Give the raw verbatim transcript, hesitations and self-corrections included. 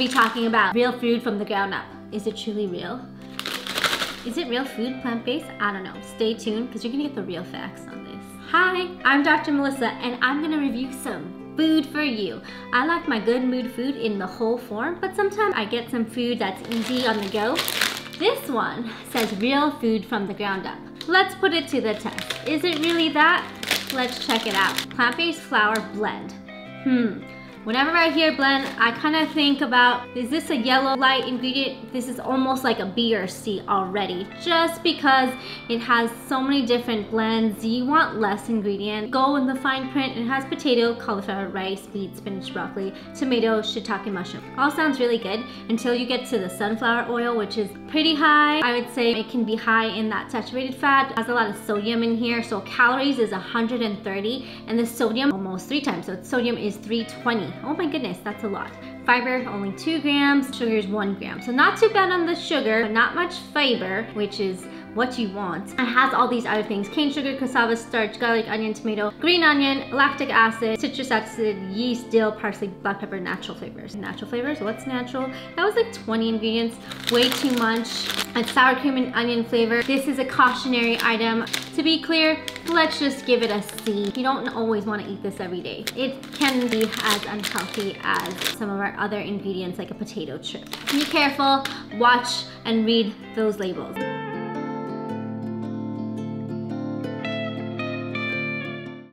be talking about real food from the ground up. Is it truly real? Is it real food, plant-based? I don't know. Stay tuned, because you're gonna get the real facts on this. Hi, I'm Doctor Melissa, and I'm gonna review some food for you. I like my good mood food in the whole form, but sometimes I get some food that's easy on the go. This one says real food from the ground up. Let's put it to the test. Is it really that? Let's check it out. Plant-based flour blend. Hmm. Whenever I hear blend, I kind of think about, is this a yellow light ingredient? This is almost like a B or C already, just because it has so many different blends. You want less ingredient. Go in the fine print. It has potato, cauliflower, rice, beets, spinach, broccoli, tomato, shiitake mushroom. All sounds really good until you get to the sunflower oil, which is pretty high. I would say it can be high in that saturated fat. It has a lot of sodium in here. So calories is one hundred thirty and the sodium almost three times. So sodium is three hundred twenty. Oh my goodness, that's a lot. Fiber, only two grams, sugar is one gram. So not too bad on the sugar, but not much fiber, which is what you want. It has all these other things: cane sugar, cassava, starch, garlic, onion, tomato, green onion, lactic acid, citrus acid, yeast, dill, parsley, black pepper, natural flavors. Natural flavors, what's natural? That was like twenty ingredients, way too much. And sour cream and onion flavor. This is a cautionary item. To be clear, let's just give it a C. You don't always want to eat this every day. It can be as unhealthy as some of our other ingredients like a potato chip. Be careful, watch and read those labels.